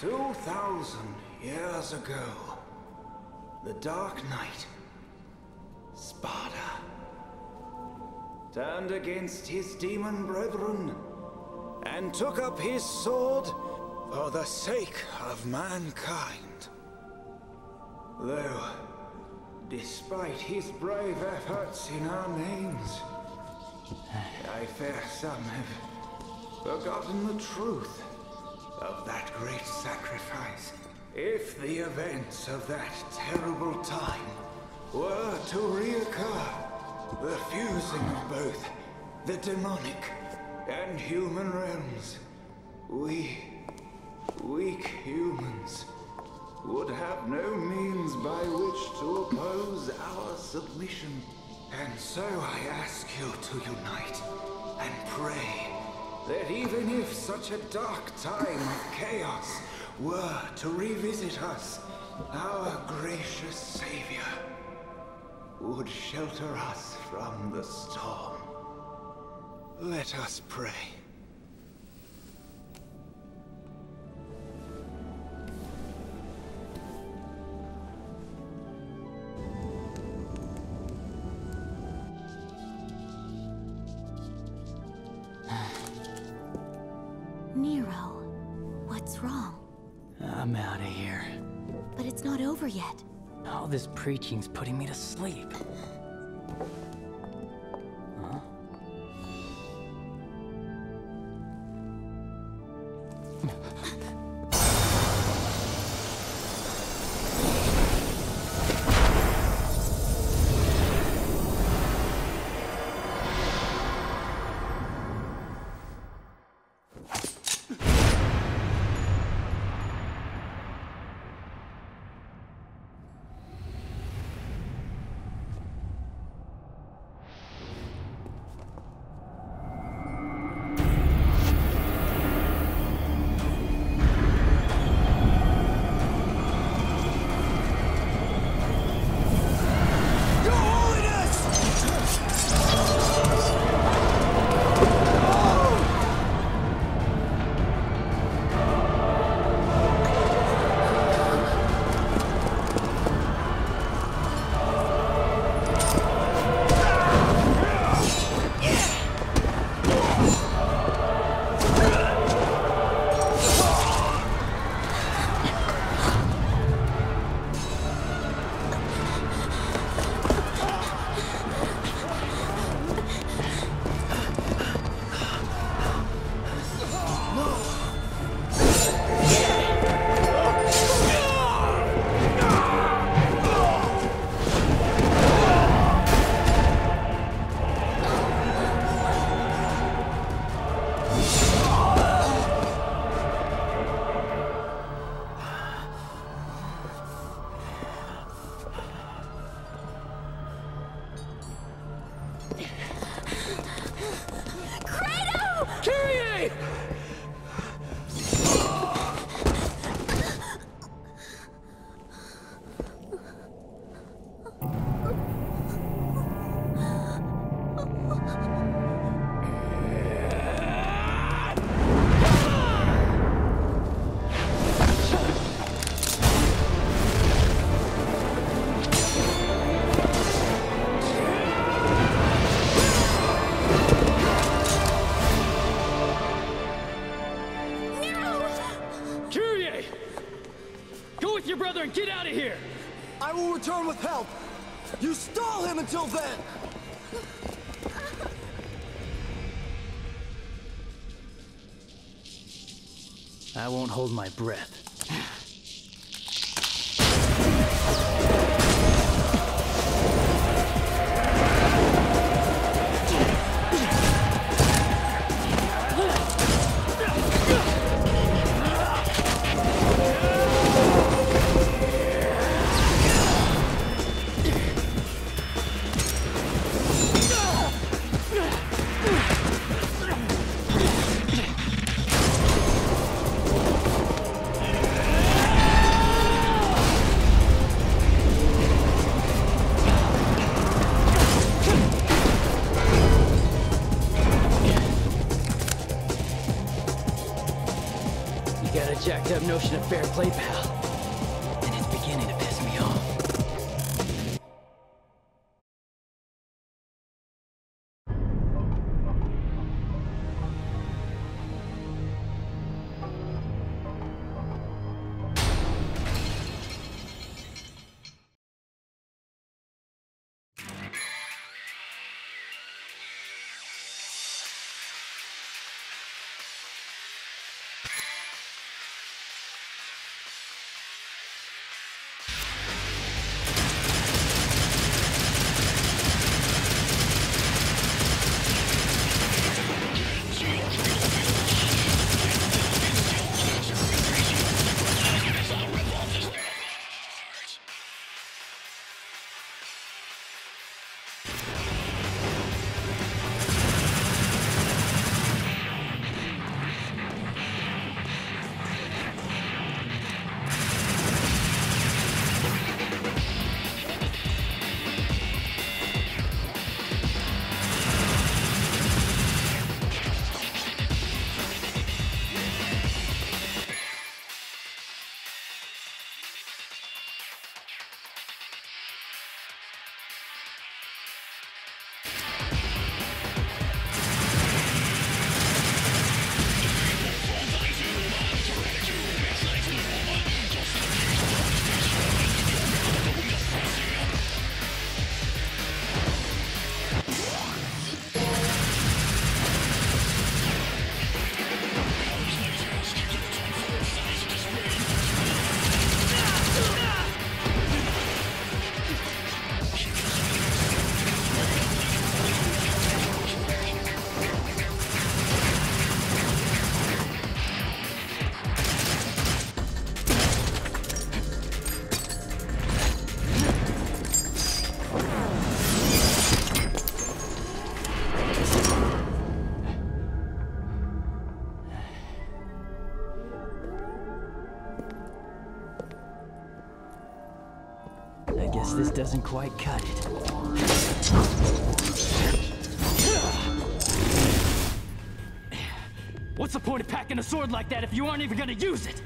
2,000 years ago, the Dark Knight, Sparda, turned against his demon brethren and took up his sword for the sake of mankind. Though, despite his brave efforts in our names, I fear some have forgotten the truth of that great sacrifice. If the events of that terrible time were to reoccur, the fusing of both the demonic and human realms, we, weak humans, would have no means by which to oppose our submission. And so I ask you to unite and pray that even if such a dark time of chaos were to revisit us, our gracious savior would shelter us from the storm. Let us pray. Yet. All this preaching's putting me to sleep. Huh? Get out of here! I will return with help! You stall him until then! I won't hold my breath. notion of fair play, pal. And it's beginning to piss me off. This doesn't quite cut it. What's the point of packing a sword like that if you aren't even gonna use it?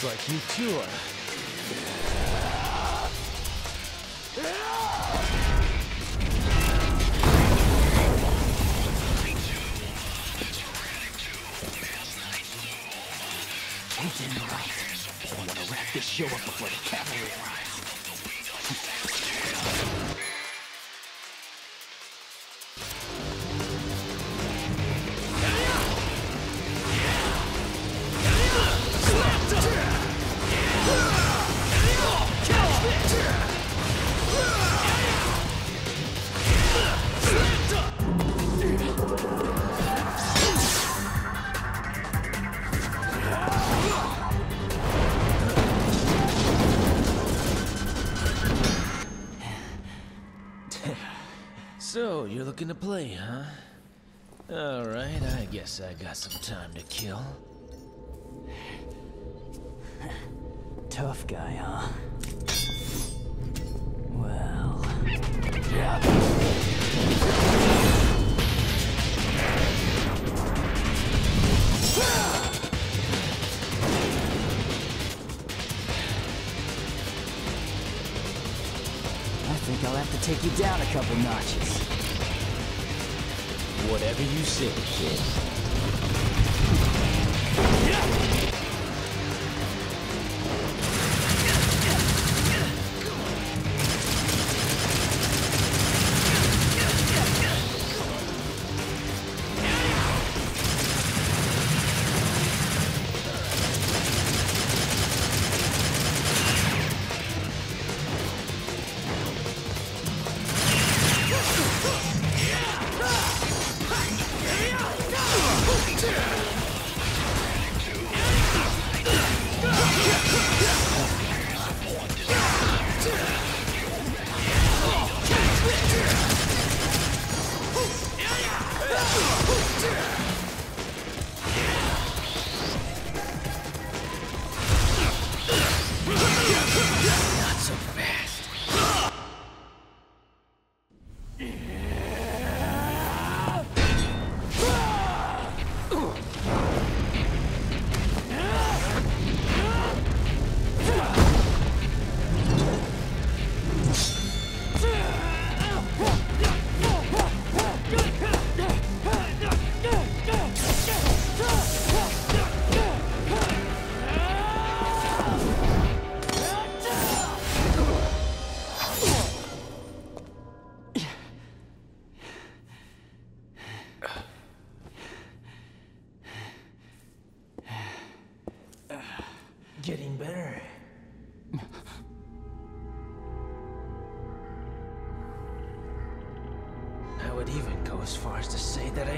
Like you too are. you're looking to play, huh? Alright, I guess I got some time to kill. Tough guy, huh? Well... yeah. I think I'll have to take you down a couple notches. Whatever you say, kid.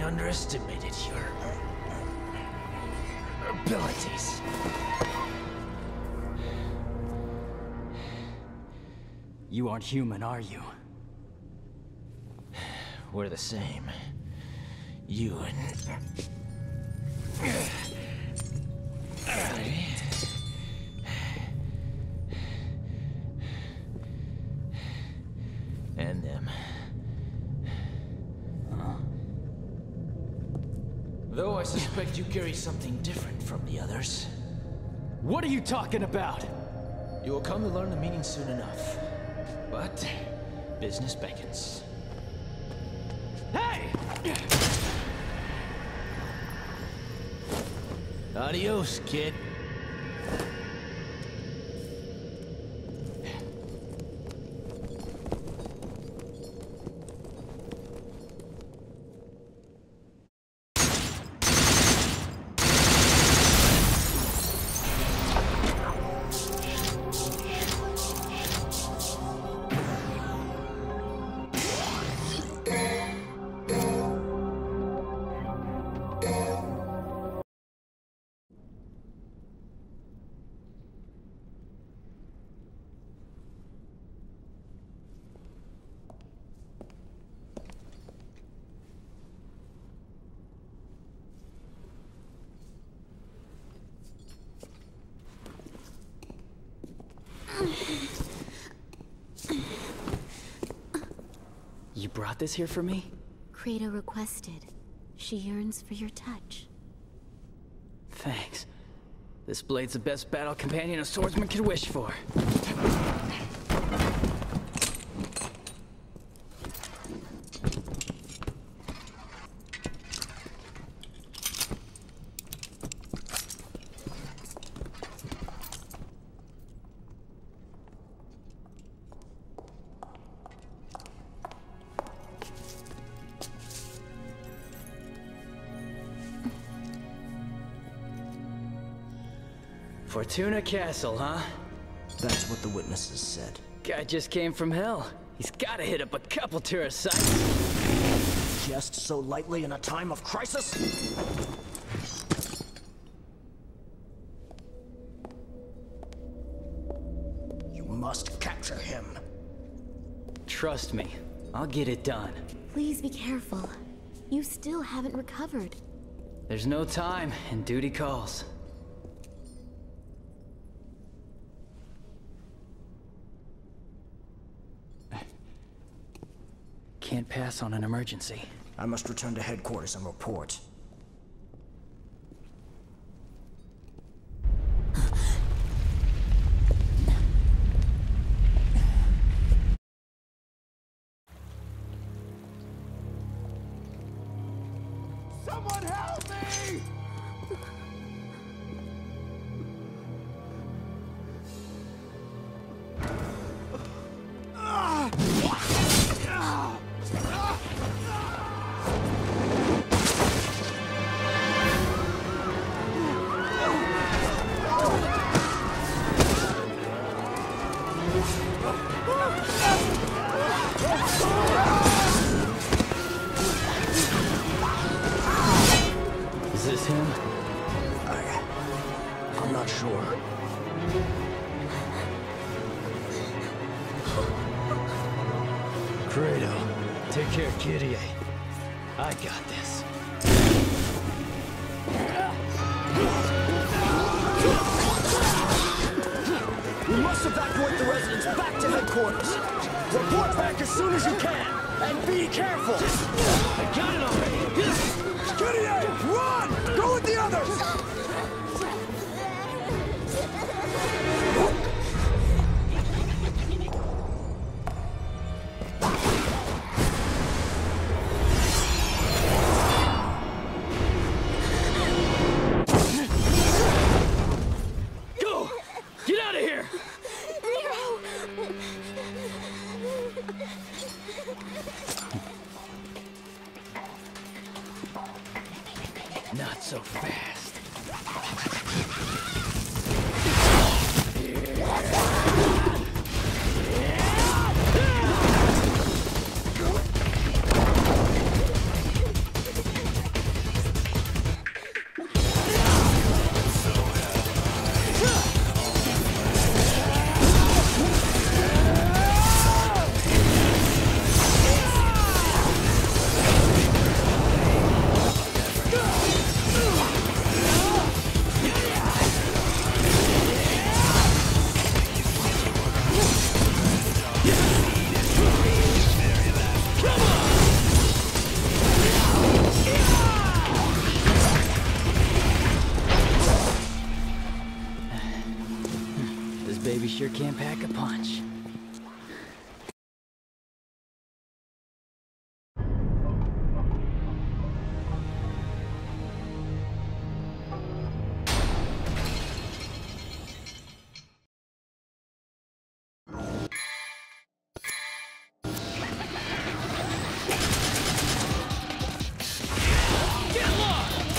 Underestimated your abilities. You aren't human, are you? We're the same. You and... you carry something different from the others. What are you talking about? You will come to learn the meaning soon enough. But business beckons. Hey! Adios, kid. You brought this here for me? Kratos requested. She yearns for your touch. Thanks. This blade's the best battle companion a swordsman could wish for. For Tuna Castle, huh? That's what the witnesses said. Guy just came from hell. He's gotta hit up a couple tourist sites. Just so lightly in a time of crisis? You must capture him. Trust me, I'll get it done. Please be careful. You still haven't recovered. There's no time, and duty calls. Can't pass on an emergency. I must return to headquarters and report. Someone help me! Kratos, take care of Kyrie. I got this. We must evacuate the residents back to headquarters. Report back as soon as you can, and be careful. I got it already. Kyrie, run! Go with the others! Not so fast. Baby sure can pack a punch. Get lost!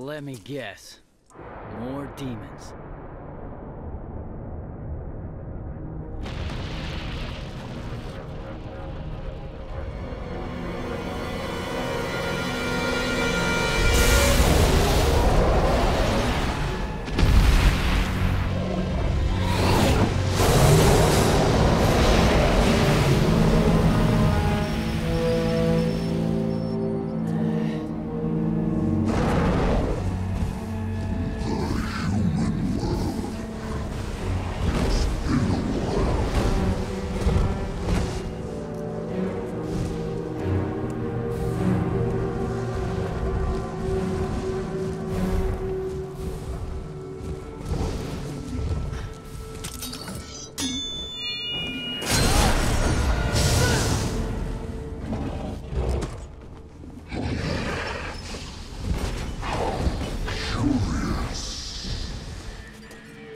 Let me guess. More demons.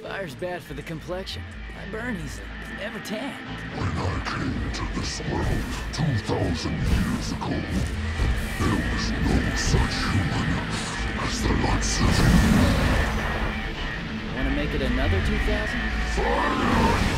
Fire's bad for the complexion. I burn easily, never tan. When I came to this world 2,000 years ago, there was no such human as the likes of you. Wanna make it another 2,000? Fire!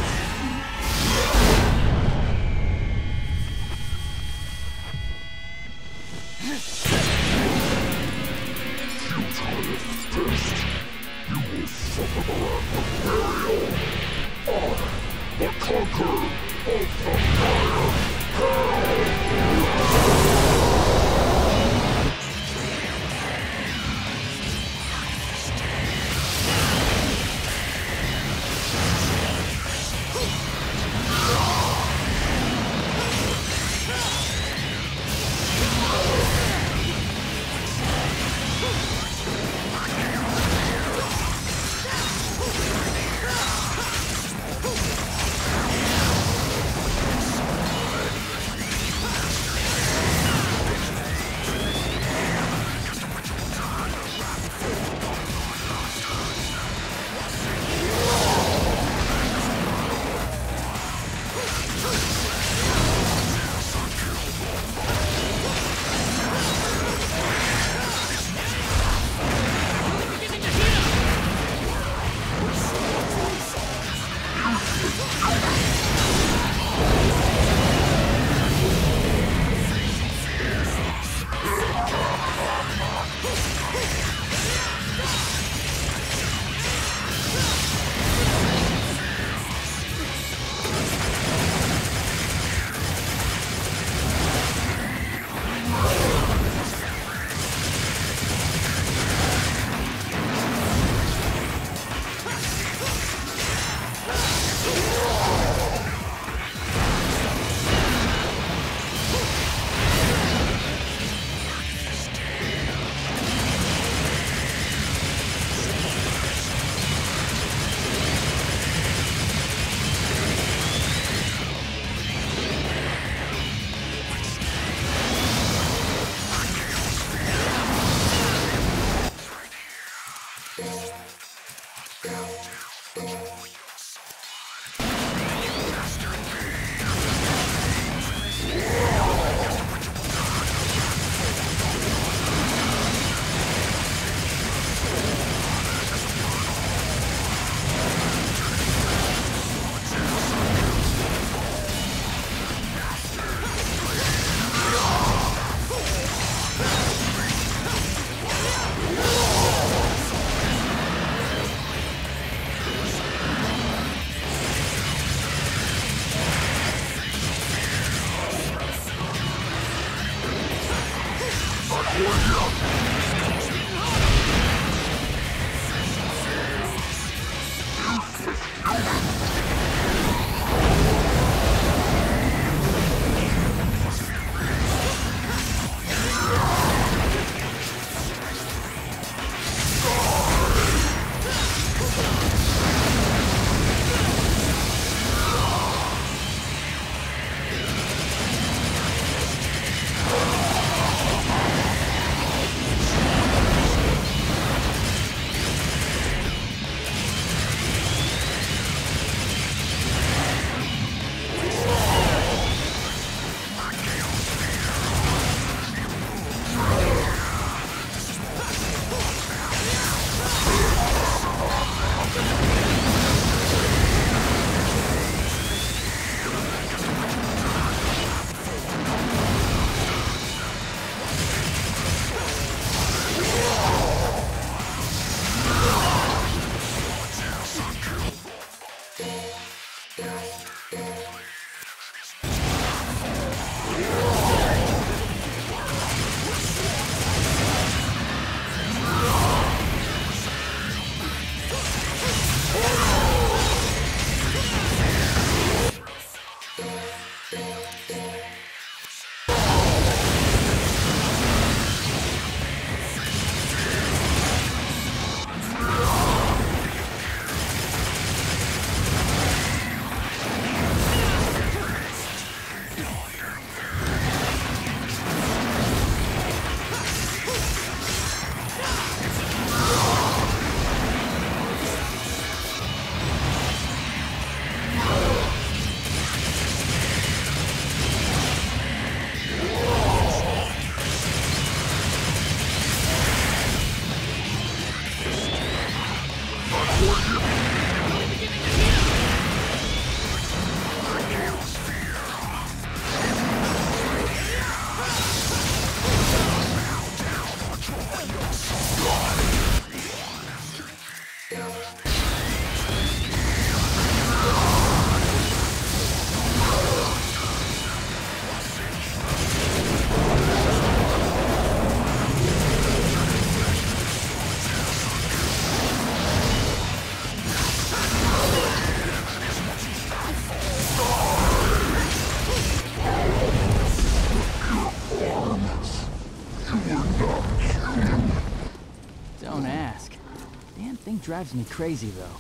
Thing drives me crazy, though.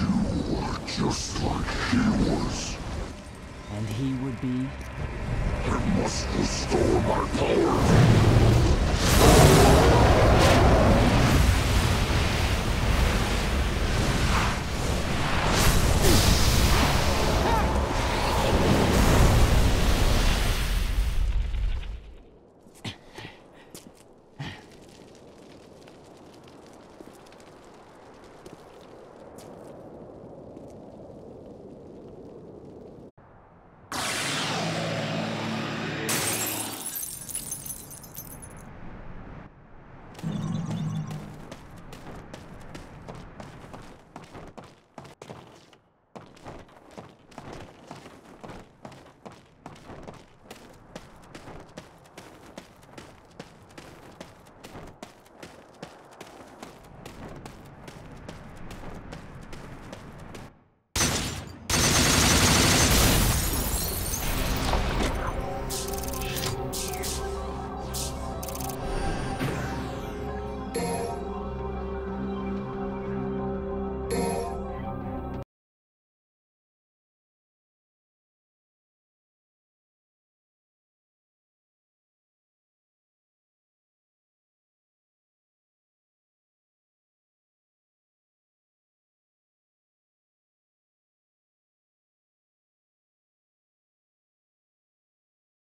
You are just like he was. And he would be? I must restore my power.